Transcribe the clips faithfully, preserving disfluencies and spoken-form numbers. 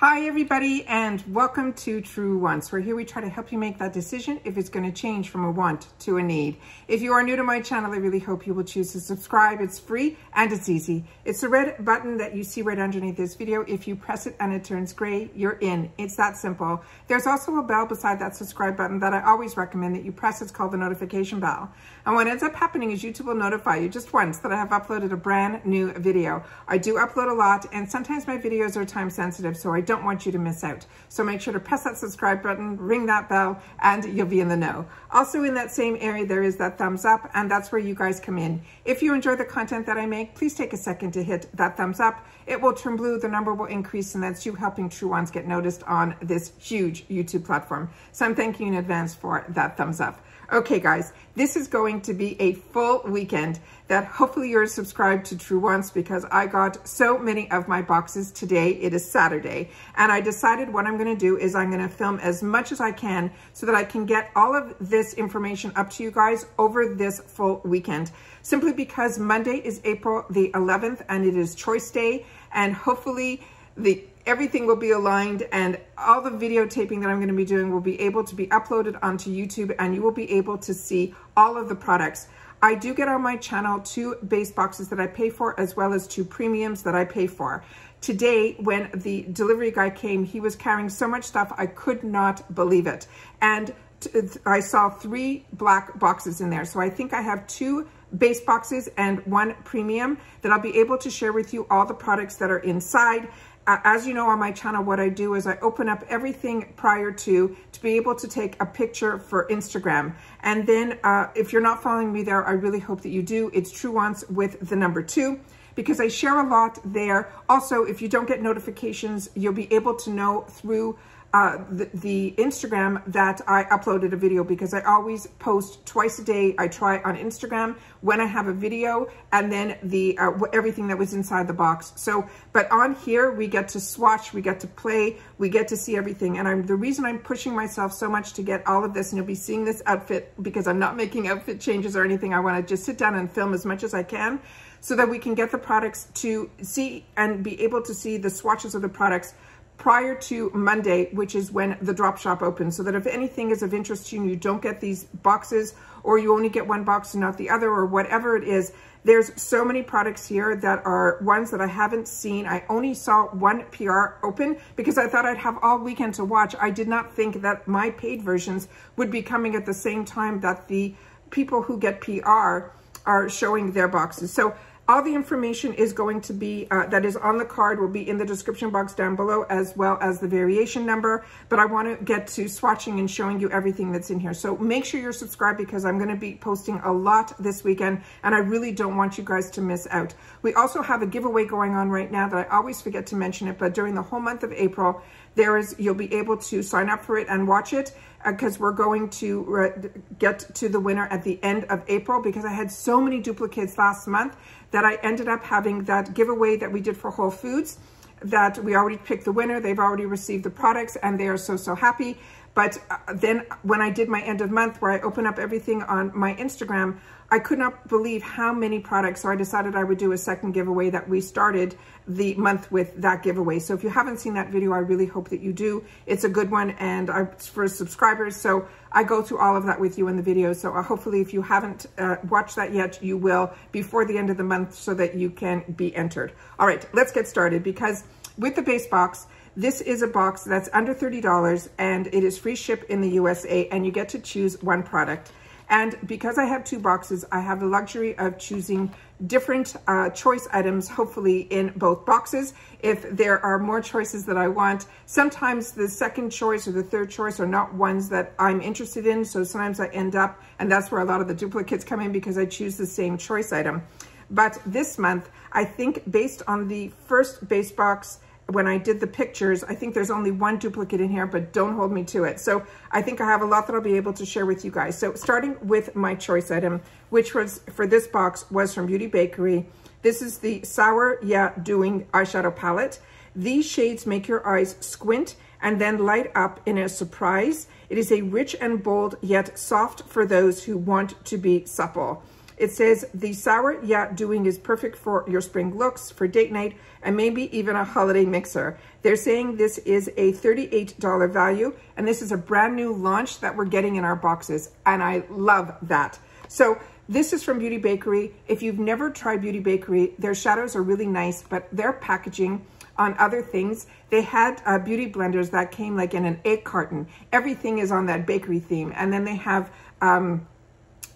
Hi everybody, and welcome to True Wants, where here we try to help you make that decision if it's going to change from a want to a need. If you are new to my channel, I really hope you will choose to subscribe. It's free and it's easy. It's the red button that you see right underneath this video. If you press it and it turns gray, you're in. It's that simple. There's also a bell beside that subscribe button that I always recommend that you press. It's called the notification bell. And what ends up happening is YouTube will notify you just once that I have uploaded a brand new video. I do upload a lot, and sometimes my videos are time sensitive, so I don't want you to miss out. So make sure to press that subscribe button, ring that bell, and you'll be in the know. Also in that same area, there is that thumbs up, and that's where you guys come in. If you enjoy the content that I make, please take a second to hit that thumbs up. It will turn blue, the number will increase, and that's you helping True Wants get noticed on this huge YouTube platform. So I'm thanking you in advance for that thumbs up. Okay guys, this is going to be a full weekend that hopefully you're subscribed to True Wants, because I got so many of my boxes today. It is Saturday, and I decided what I'm gonna do is I'm gonna film as much as I can so that I can get all of this information up to you guys over this full weekend. Simply because Monday is April the eleventh and it is Choice Day, and hopefully the everything will be aligned, and all the videotaping that I'm going to be doing will be able to be uploaded onto YouTube, and you will be able to see all of the products. I do get on my channel two base boxes that I pay for, as well as two premiums that I pay for. Today, when the delivery guy came, he was carrying so much stuff, I could not believe it. And I saw three black boxes in there. So I think I have two base boxes and one premium that I'll be able to share with you all the products that are inside. As you know, on my channel, what I do is I open up everything prior to to be able to take a picture for Instagram. And then uh, if you're not following me there, I really hope that you do. It's True Wants with the number two, because I share a lot there. Also, if you don't get notifications, you'll be able to know through Uh, the, the Instagram that I uploaded a video, because I always post twice a day. I try on Instagram when I have a video, and then the uh, everything that was inside the box. So, but on here we get to swatch, we get to play, we get to see everything. And I'm the reason I'm pushing myself so much to get all of this, and you'll be seeing this outfit because I'm not making outfit changes or anything. I want to just sit down and film as much as I can, so that we can get the products to see and be able to see the swatches of the products prior to Monday, which is when the drop shop opens, so that if anything is of interest to you and you don't get these boxes, or you only get one box and not the other, or whatever it is, there's so many products here that are ones that I haven't seen. I only saw one P R open because I thought I'd have all weekend to watch. I did not think that my paid versions would be coming at the same time that the people who get P R are showing their boxes. So all the information is going to be, uh, that is on the card, will be in the description box down below, as well as the variation number. But I want to get to swatching and showing you everything that's in here. So make sure you're subscribed, because I'm going to be posting a lot this weekend, and I really don't want you guys to miss out. We also have a giveaway going on right now that I always forget to mention it, but during the whole month of April, there is, you'll be able to sign up for it and watch it, because uh, we're going to uh, get to the winner at the end of April, because I had so many duplicates last month that I ended up having that giveaway that we did for Whole Foods, that we already picked the winner. They've already received the products, and they are so, so happy. But then when I did my end of month, where I open up everything on my Instagram, I could not believe how many products. So I decided I would do a second giveaway that we started the month with that giveaway. So if you haven't seen that video, I really hope that you do. It's a good one, and it's for subscribers. So I go through all of that with you in the video. So hopefully if you haven't uh, watched that yet, you will before the end of the month, so that you can be entered. All right, let's get started, because with the base box, this is a box that's under thirty dollars, and it is free ship in the U S A, and you get to choose one product. And because I have two boxes, I have the luxury of choosing different uh, choice items, hopefully in both boxes. If there are more choices that I want, sometimes the second choice or the third choice are not ones that I'm interested in. So sometimes I end up, and that's where a lot of the duplicates come in, because I choose the same choice item. But this month, I think based on the first base box, when I did the pictures, I think there's only one duplicate in here, but don't hold me to it. So I think I have a lot that I'll be able to share with you guys. So starting with my choice item, which was for this box, was from Beauty Bakerie. This is the Sour Y Doing Eyeshadow Palette. These shades make your eyes squint and then light up in a surprise. It is a rich and bold, yet soft for those who want to be supple. It says the Sour Y Doing is perfect for your spring looks, for date night, and maybe even a holiday mixer. They're saying this is a thirty-eight dollar value, and this is a brand new launch that we're getting in our boxes, and I love that. So this is from Beauty Bakerie. If you've never tried Beauty Bakerie, their shadows are really nice, but their packaging on other things, they had uh, beauty blenders that came like in an egg carton. Everything is on that bakery theme. And then they have, um,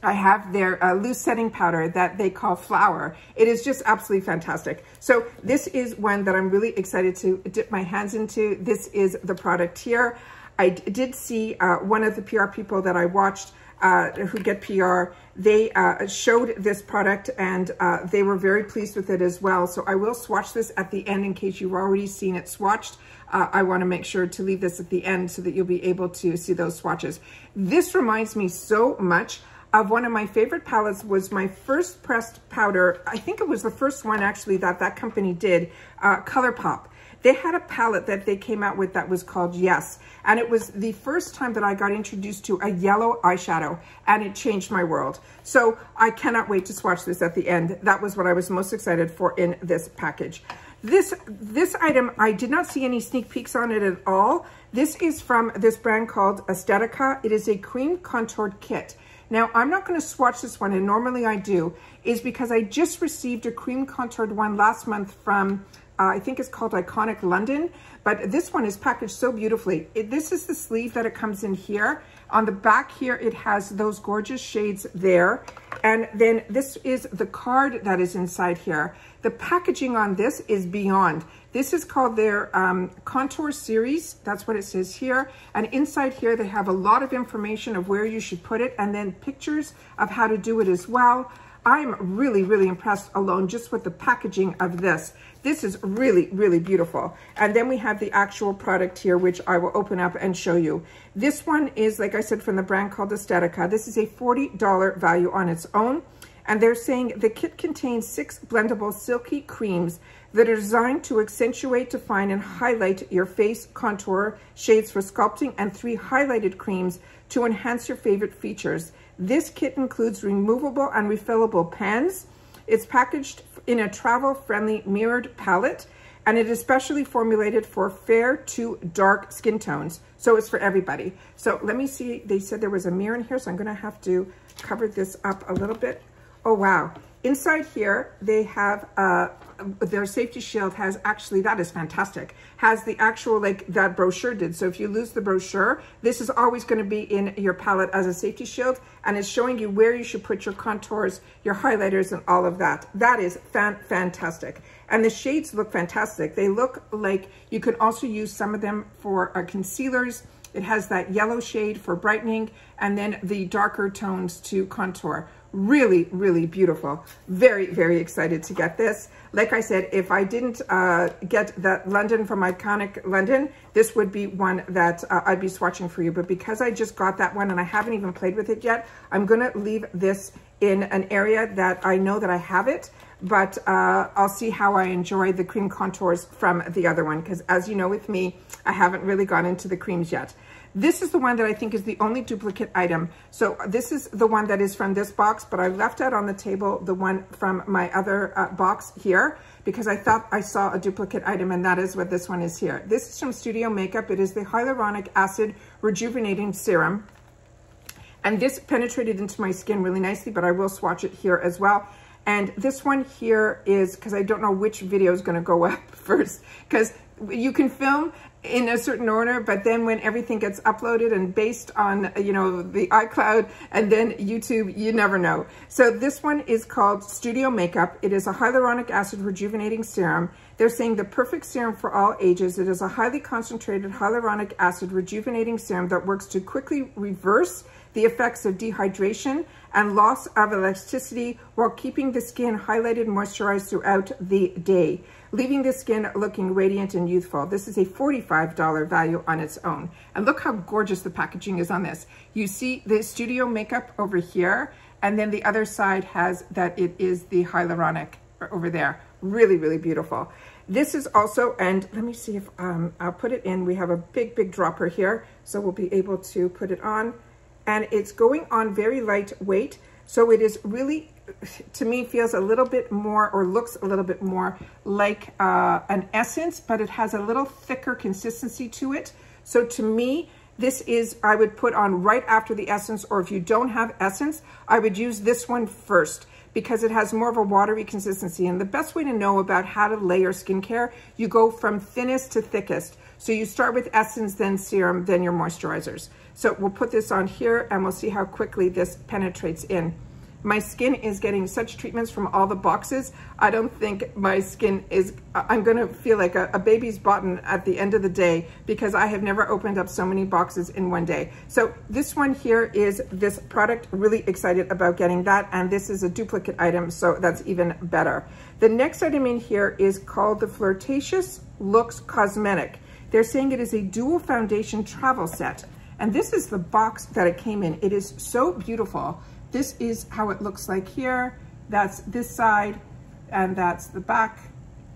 I have their uh, loose setting powder that they call flour. It is just absolutely fantastic. So this is one that I'm really excited to dip my hands into. This is the product here. I did see uh, one of the P R people that I watched uh, who get P R, they uh, showed this product and uh, they were very pleased with it as well. So I will swatch this at the end in case you've already seen it swatched. Uh, I wanna make sure to leave this at the end so that you'll be able to see those swatches. This reminds me so much of one of my favorite palettes. Was my first pressed powder. I think it was the first one actually that that company did, uh, ColourPop. They had a palette that they came out with that was called Yes. And it was the first time that I got introduced to a yellow eyeshadow, and it changed my world. So I cannot wait to swatch this at the end. That was what I was most excited for in this package. This, this item, I did not see any sneak peeks on it at all. This is from this brand called Aesthetica. It is a cream contour kit. Now, I'm not gonna swatch this one, and normally I do, is because I just received a cream contoured one last month from, uh, I think it's called Iconic London, but this one is packaged so beautifully. It, this is the sleeve that it comes in here. On the back here, it has those gorgeous shades there. And then this is the card that is inside here. The packaging on this is beyond. This is called their um, Contour Series. That's what it says here. And inside here, they have a lot of information of where you should put it, and then pictures of how to do it as well. I'm really, really impressed alone just with the packaging of this. This is really, really beautiful. And then we have the actual product here, which I will open up and show you. This one is, like I said, from the brand called Aesthetica. This is a forty dollar value on its own. And they're saying the kit contains six blendable silky creams that are designed to accentuate, define, and highlight your face, contour, shades for sculpting, and three highlighted creams to enhance your favorite features. This kit includes removable and refillable pens. It's packaged in a travel-friendly mirrored palette, and it is specially formulated for fair to dark skin tones. So it's for everybody. So let me see, they said there was a mirror in here, so I'm gonna have to cover this up a little bit. Oh, wow. Inside here, they have, uh, their safety shield has actually, that is fantastic, has the actual, like that brochure did. So if you lose the brochure, this is always going to be in your palette as a safety shield, and it's showing you where you should put your contours, your highlighters, and all of that. That is fan fantastic. And the shades look fantastic. They look like you can also use some of them for uh, concealers. It has that yellow shade for brightening, and then the darker tones to contour. Really, really beautiful. Very, very excited to get this. Like I said, if I didn't uh, get that London from Iconic London, this would be one that uh, I'd be swatching for you. But because I just got that one and I haven't even played with it yet, I'm gonna leave this in an area that I know that I have it, but uh, I'll see how I enjoy the cream contours from the other one. Because as you know with me, I haven't really gone into the creams yet. This is the one that I think is the only duplicate item. So this is the one that is from this box, but I left out on the table the one from my other uh, box here, because I thought I saw a duplicate item, and that is what this one is here. This is from Studio Makeup. It is the Hyaluronic Acid Rejuvenating Serum. And this penetrated into my skin really nicely, but I will swatch it here as well. And this one here is, because I don't know which video is going to go up first, because you can film in a certain order, but then when everything gets uploaded and based on, you know, the iCloud and then YouTube, you never know. So this one is called Studio Makeup. It is a hyaluronic acid rejuvenating serum. They're saying the perfect serum for all ages. It is a highly concentrated hyaluronic acid rejuvenating serum that works to quickly reverse the effects of dehydration and loss of elasticity while keeping the skin highlighted and moisturized throughout the day, leaving the skin looking radiant and youthful. This is a forty-five dollar value on its own. And look how gorgeous the packaging is on this. You see the Studio Makeup over here, and then the other side has that it is the hyaluronic over there. Really, really beautiful. This is also, and let me see if um, I'll put it in. We have a big, big dropper here, so we'll be able to put it on. And it's going on very lightweight. So it is really, to me, feels a little bit more, or looks a little bit more like uh, an essence, but it has a little thicker consistency to it. So to me, this is, I would put on right after the essence, or if you don't have essence, I would use this one first because it has more of a watery consistency. And the best way to know about how to layer skincare, you go from thinnest to thickest. So you start with essence, then serum, then your moisturizers. So we'll put this on here and we'll see how quickly this penetrates in. My skin is getting such treatments from all the boxes. I don't think my skin is, I'm gonna feel like a, a baby's button at the end of the day because I have never opened up so many boxes in one day. So this one here is this product, really excited about getting that. And this is a duplicate item, so that's even better. The next item in here is called the Flirtatious Looks Cosmetic. They're saying it is a dual foundation travel set. And this is the box that it came in. It is so beautiful. This is how it looks like here. That's this side, and that's the back,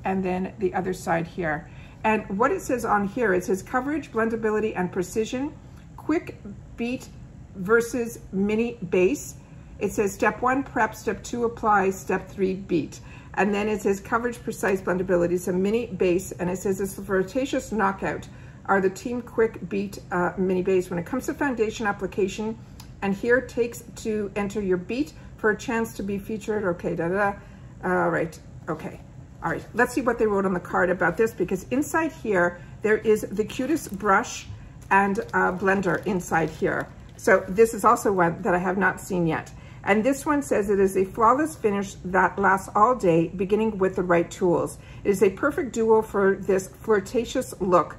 and then the other side here. And what it says on here, it says coverage, blendability, and precision, quick beat versus mini base. It says step one, prep, step two, apply, step three, beat. And then it says coverage, precise, blendability, so mini base, and it says it's the Flirtatious Knockout, are the Team Quick Beat uh, mini base. When it comes to foundation application, and here takes to enter your beat for a chance to be featured. Okay, da da da. All right, okay. All right, let's see what they wrote on the card about this, because inside here, there is the cutest brush and uh, blender inside here. So this is also one that I have not seen yet. And this one says it is a flawless finish that lasts all day, beginning with the right tools. It is a perfect duo for this flirtatious look.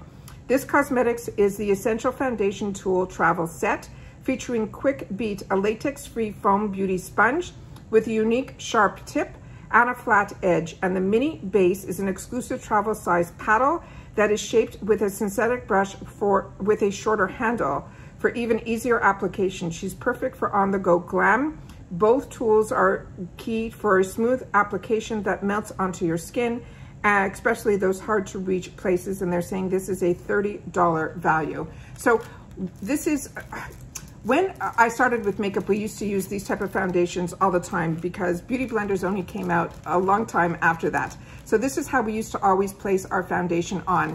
This cosmetics is the Essential Foundation Tool Travel Set, featuring Quick Beat, a latex-free foam beauty sponge with a unique sharp tip and a flat edge. And the mini base is an exclusive travel size paddle that is shaped with a synthetic brush for with a shorter handle for even easier application. She's perfect for on-the-go glam. Both tools are key for a smooth application that melts onto your skin, Uh, especially those hard-to-reach places. And they're saying this is a thirty dollar value. So this is... Uh, When I started with makeup, we used to use these type of foundations all the time because beauty blenders only came out a long time after that. So this is how we used to always place our foundation on.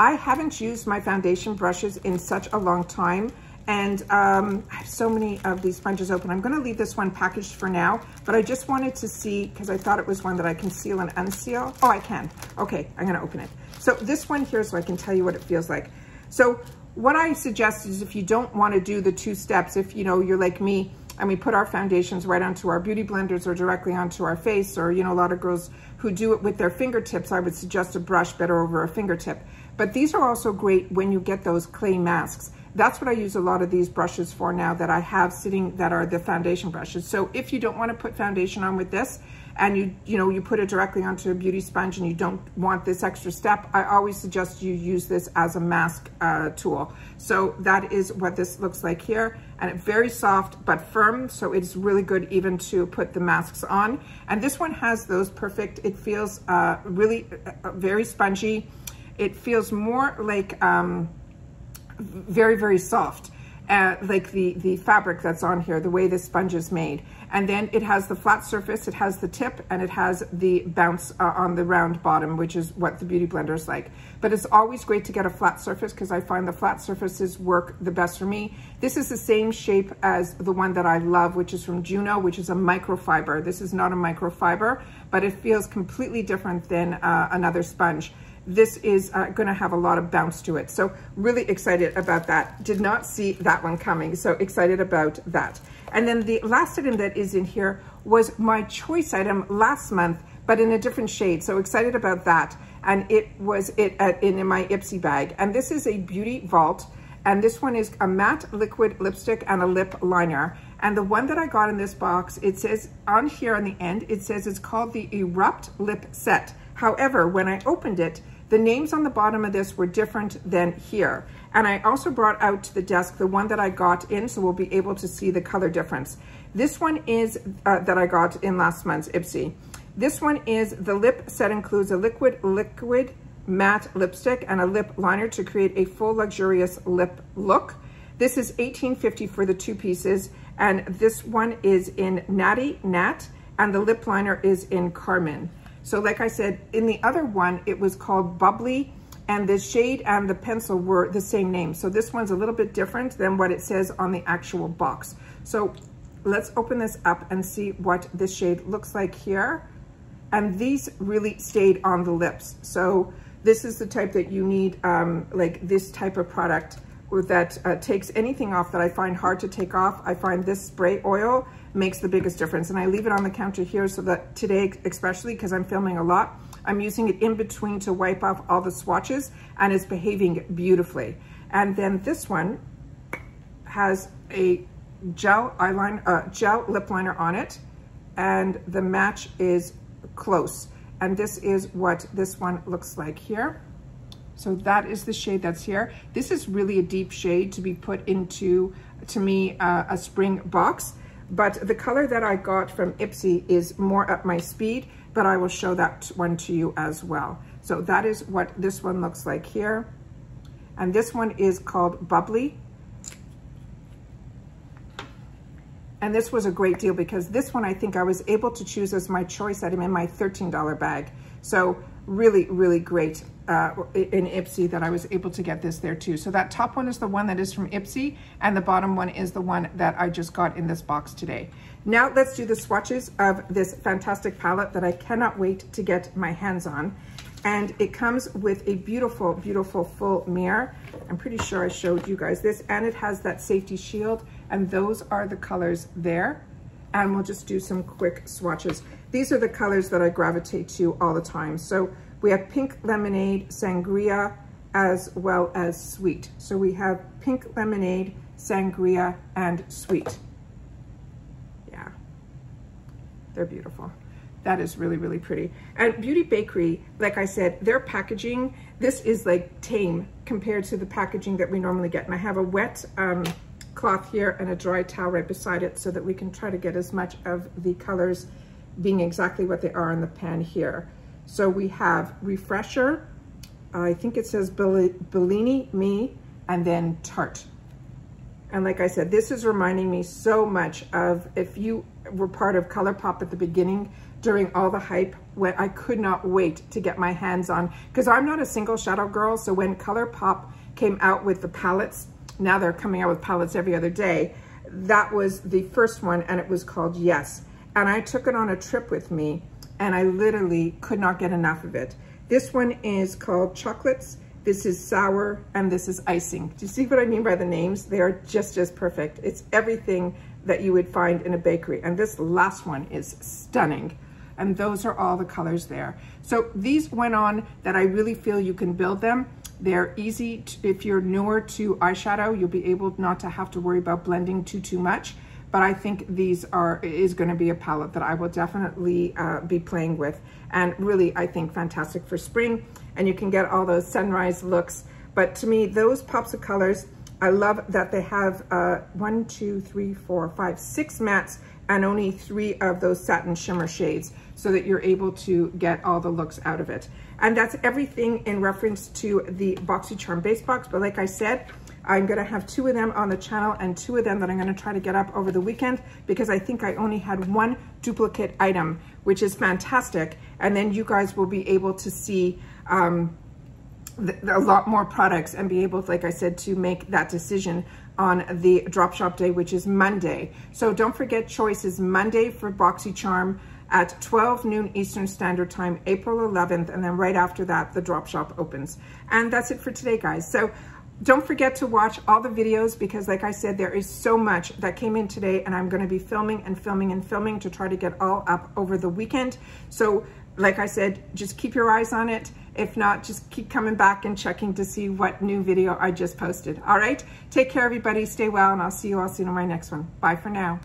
I haven't used my foundation brushes in such a long time, and um, I have so many of these sponges open. I'm gonna leave this one packaged for now, but I just wanted to see, because I thought it was one that I can seal and unseal. Oh, I can. Okay, I'm gonna open it. So this one here, so I can tell you what it feels like. So what I suggest is, if you don't want to do the two steps, if you know you're like me and we put our foundations right onto our beauty blenders or directly onto our face, or you know, a lot of girls who do it with their fingertips, I would suggest a brush better over a fingertip. But these are also great when you get those clay masks. That's what I use a lot of these brushes for now that I have sitting that are the foundation brushes. So if you don't want to put foundation on with this, and you you know, you put it directly onto a beauty sponge and you don't want this extra step, I always suggest you use this as a mask uh, tool. So that is what this looks like here. And it's very soft but firm, so it's really good even to put the masks on. And this one has those perfect, it feels uh, really uh, very spongy. It feels more like um, very, very soft. Uh, like the, the fabric that's on here, the way this sponge is made. And then it has the flat surface, it has the tip, and it has the bounce uh, on the round bottom, which is what the beauty blender is like. But it's always great to get a flat surface because I find the flat surfaces work the best for me. This is the same shape as the one that I love, which is from Juno, which is a microfiber. This is not a microfiber, but it feels completely different than uh, another sponge. This is uh, gonna have a lot of bounce to it. So really excited about that. Did not see that one coming, so excited about that. And then the last item that is in here was my choice item last month, but in a different shade, so excited about that. And it was it at, in, in my Ipsy bag. And this is a Beauty Vault, and this one is a matte liquid lipstick and a lip liner. And the one that I got in this box, it says on here on the end, it says it's called the Erupt Lip Set. However, when I opened it, the names on the bottom of this were different than here. And I also brought out to the desk the one that I got in, so we'll be able to see the color difference. This one is, uh, that I got in last month's Ipsy. This one is, the lip set includes a liquid, liquid matte lipstick and a lip liner to create a full luxurious lip look. This is eighteen fifty for the two pieces, And this one is in Natty Nat, and the lip liner is in Carmen. So like I said, in the other one, it was called Bubbly, and the shade and the pencil were the same name. So this one's a little bit different than what it says on the actual box. So let's open this up and see what this shade looks like here. And these really stayed on the lips. So this is the type that you need, um, like this type of product that uh, takes anything off that I find hard to take off. I find this spray oil makes the biggest difference. And I leave it on the counter here so that today, especially because I'm filming a lot, I'm using it in between to wipe off all the swatches, and it's behaving beautifully. And then this one has a gel eyeliner, uh, gel lip liner on it, and the match is Close. And this is what this one looks like here. So that is the shade that's here. This is really a deep shade to be put into, to me, uh, a spring box. But the color that I got from Ipsy is more up my speed, but I will show that one to you as well. So that is what this one looks like here. And this one is called Bubbly. And this was a great deal because this one I think I was able to choose as my choice item in my thirteen dollar bag. So really, really great uh, in Ipsy that I was able to get this there too. So that top one is the one that is from Ipsy, and the bottom one is the one that I just got in this box today. Now let's do the swatches of this fantastic palette that I cannot wait to get my hands on. And it comes with a beautiful, beautiful full mirror. I'm pretty sure I showed you guys this, and it has that safety shield, and those are the colors there. And we'll just do some quick swatches. These are the colors that I gravitate to all the time. So we have Pink Lemonade, Sangria, as well as Sweet. So we have Pink Lemonade, Sangria, and Sweet. Yeah, they're beautiful. That is really, really pretty. And Beauty Bakerie, like I said, their packaging, this is like tame compared to the packaging that we normally get. And I have a wet um, cloth here and a dry towel right beside it so that we can try to get as much of the colors being exactly what they are in the pan here. So we have Refresher, uh, I think it says Bellini Me, and then Tart. And like I said, this is reminding me so much of if you were part of ColourPop at the beginning during all the hype, when I could not wait to get my hands on, because I'm not a single shadow girl. So when ColourPop came out with the palettes, now they're coming out with palettes every other day. That was the first one, and it was called Yes. And I took it on a trip with me, and I literally could not get enough of it. This one is called Chocolates. This is Sour, and this is Icing. Do you see what I mean by the names? They are just as perfect. It's everything that you would find in a bakery. And this last one is stunning. And those are all the colors there. So these went on that I really feel you can build them. They're easy to, if you're newer to eyeshadow, you'll be able not to have to worry about blending too, too much. But I think these are, is gonna be a palette that I will definitely uh, be playing with. And really, I think fantastic for spring. And you can get all those sunrise looks. But to me, those pops of colors, I love that they have uh, one, two, three, four, five, six mattes, and only three of those satin shimmer shades so that you're able to get all the looks out of it. And that's everything in reference to the Boxycharm base box. But like I said, I'm gonna have two of them on the channel and two of them that I'm gonna try to get up over the weekend, because I think I only had one duplicate item, which is fantastic. And then you guys will be able to see um, a lot more products and be able, like I said, to make that decision on the drop shop day, which is Monday. So don't forget, choice is Monday for Boxycharm at twelve noon Eastern Standard Time, April eleventh, and then right after that, the drop shop opens. And that's it for today, guys. So don't forget to watch all the videos, because like I said, there is so much that came in today, and I'm gonna be filming and filming and filming to try to get all up over the weekend. So like I said, just keep your eyes on it. If not, just keep coming back and checking to see what new video I just posted. All right, take care, everybody. Stay well, and I'll see you all soon in my next one. Bye for now.